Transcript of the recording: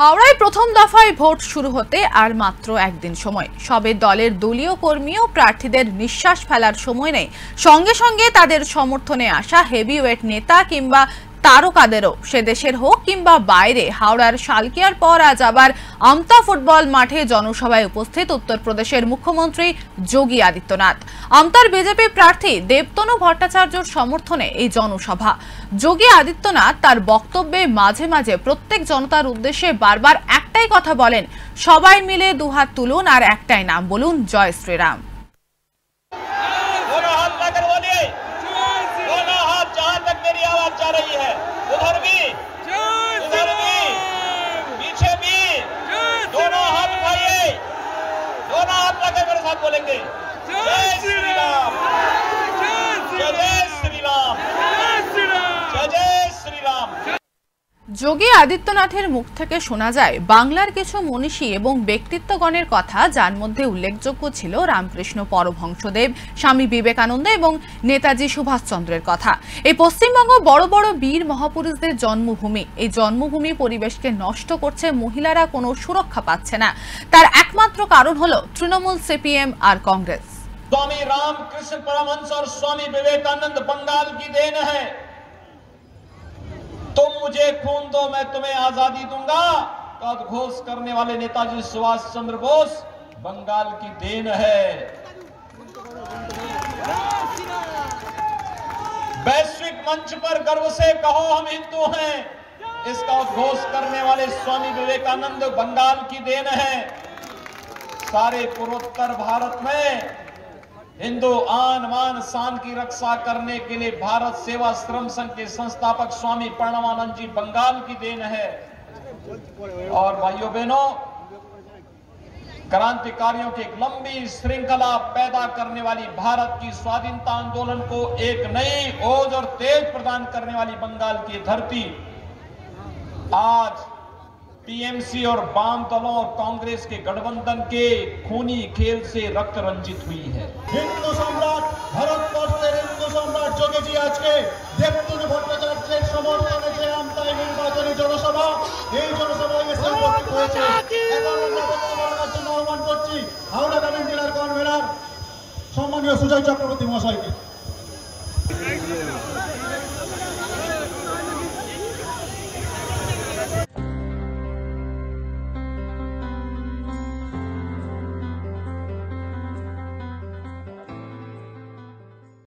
हावड़ाय प्रथम दफाय भोट शुरू होते आर मात्र एक दिन समय सबे दलेर दलीय कर्मी ओ प्रार्थीदेर निश्वास फेलार समय नेई संगे संगे तादेर समर्थने आसा हेभिवेट नेता किंबा तारकादेरो से देशेर होक किंबा बाइरे हावड़ार शालकियार पर आज आबार आमता फुटबल माठे जनसभाय उपस्थित उत्तर प्रदेशेर मुख्यमंत्री योगी आदित्यनाथ आमतार बिजेपी प्रार्थी देवतनु भट्टाचार्यर समर्थने एई जनसभा। योगी आदित्यनाथ तार बक्तव्ये माझे माझे प्रत्येक जनतार उद्देश्ये बारबार एकटाई कथा बोलेन, सबाई मिले दुहात तुलुन आर एकटाई नाम बोलुन, जय श्रीराम। बोलेंगे जय श्री राम, जय श्री राम, जय श्री राम। योगी आदित्यनाथेर मुख थेके शोना जाय बांगलार किछु मनीषी एवं व्यक्तित्वगणेर कथा जार मध्ये उल्लेखयोग्य छिलो रामकृष्ण परमहंसदेव, स्वामी विवेकानंद एवं नेताजी सुभाष चंद्रेर कथा। ए पश्चिमबंग बड़ बड़ वीर महापुरुषदेर जन्मभूमि, ए जन्मभूमि परिवेशके नष्ट करछे, महिलारा कोनो सुरक्षा पाच्छे ना, तार एकमात्र कारण हलो तृणमूल सीपीएम और कांग्रेस। स्वामी रामकृष्ण परमहंस और स्वामी विवेकानंद बंगाल की देन है। तुम मुझे खून दो मैं तुम्हें आजादी दूंगा का उद्घोष करने वाले नेताजी सुभाष चंद्र बोस बंगाल की देन है। वैश्विक मंच पर गर्व से कहो हम हिंदू हैं, इसका उद्घोष करने वाले स्वामी विवेकानंद बंगाल की देन है। सारे पूर्वोत्तर भारत में हिंदू आन मान शान की रक्षा करने के लिए भारत सेवा श्रम संघ के संस्थापक स्वामी प्रणवानंद जी बंगाल की देन है। और भाइयों बहनों, क्रांतिकारियों की एक लंबी श्रृंखला पैदा करने वाली भारत की स्वाधीनता आंदोलन को एक नई ओज और तेज प्रदान करने वाली बंगाल की धरती आज टीएमसी और वाम दलों और कांग्रेस के गठबंधन के खूनी खेल से रक्त रंजित हुई है। हिंदू सम्राट भारतवर्ष के हिंदू सम्राट जोगी जी आज के देवतनु भट्टाचार्य समर्थन में जे आमताई निर्वाचन जनसभा এই জনসভায় উপস্থিত হয়েছে এবং জনগণের জন্য আহ্বান করছি হাওড়া গ্রামীণ জেলার কনভেনর সম্মানীয় সুজয় চক্রবর্তী মহাশয়কে।